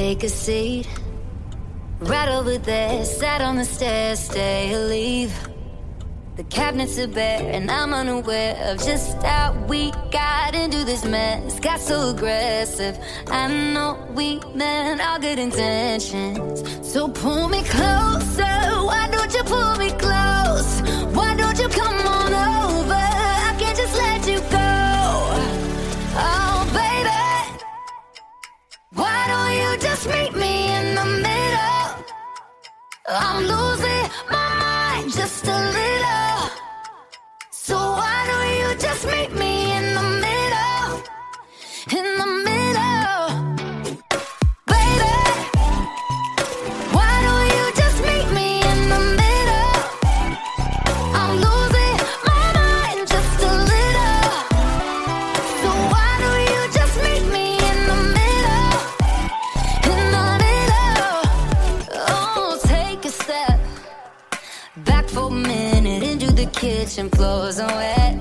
Take a seat, right over there. Sat on the stairs, stay or leave. The cabinets are bare and I'm unaware of just how we got into this mess. Got so aggressive, I know we meant all good intentions. So pull me closer, why don't you pull me close? Why don't you come on over? I can't just let you go. Oh baby, why don't you just meet me in the middle? I'm losing my mind just a little. So why don't you just meet me in the middle, in the middle? Baby, why don't you just meet me in the middle? I'm losing my mind just a little. So why don't you just meet me in the middle, in the middle? Oh, take a step back for a minute into the kitchen floor. Wet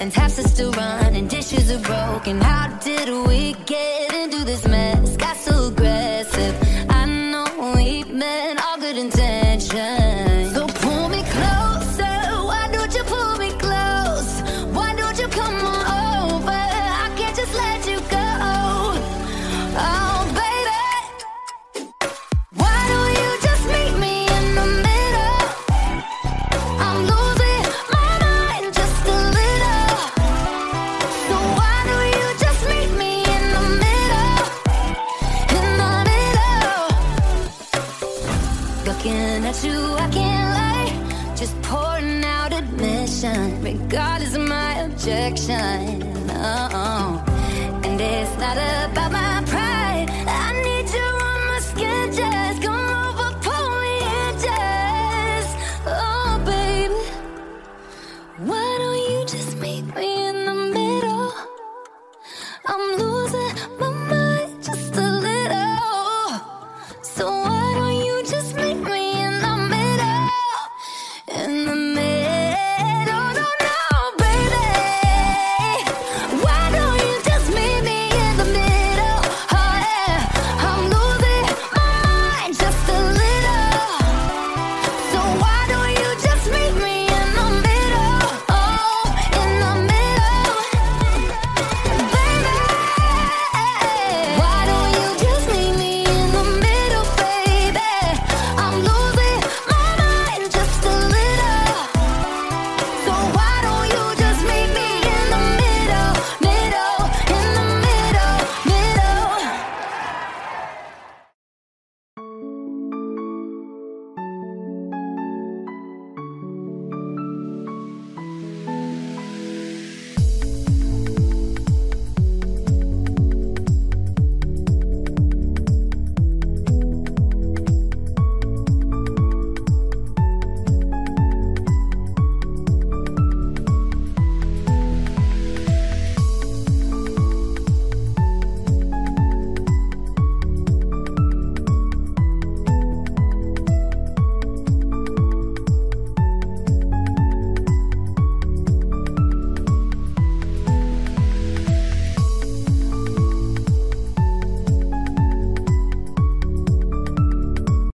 and taps are still running, dishes are broken. How did we get into this mess? Got so aggressive, I know we meant all good intentions. So pull me closer, why don't you pull me close? Why don't you come on over? I can't just let you go. Oh baby, why don't you just meet me in the middle? I'm losing at you, I can't lie, just pouring out admission, regardless of my objection.